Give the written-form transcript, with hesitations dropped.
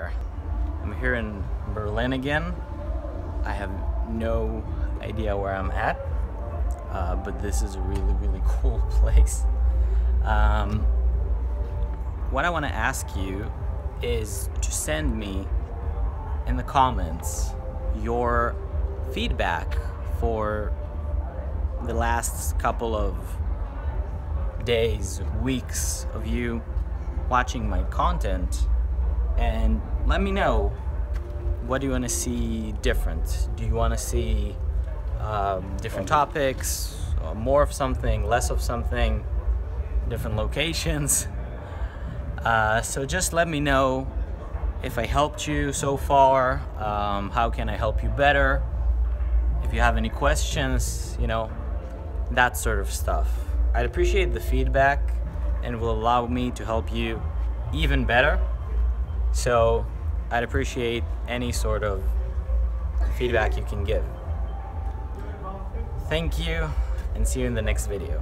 there. I'm here in Berlin again. I have no idea where I'm at, but this is a really, really cool place. What I want to ask you is to send me in the comments your feedback for the last couple of days, weeks of you watching my content, and let me know what do you want to see different. Do you want to see different topics, or more of something, less of something, different locations? So just let me know if I helped you so far, how can I help you better, if you have any questions, you know, that sort of stuff. I'd appreciate the feedback and will allow me to help you even better. So I'd appreciate any sort of feedback you can give. Thank you, and see you in the next video.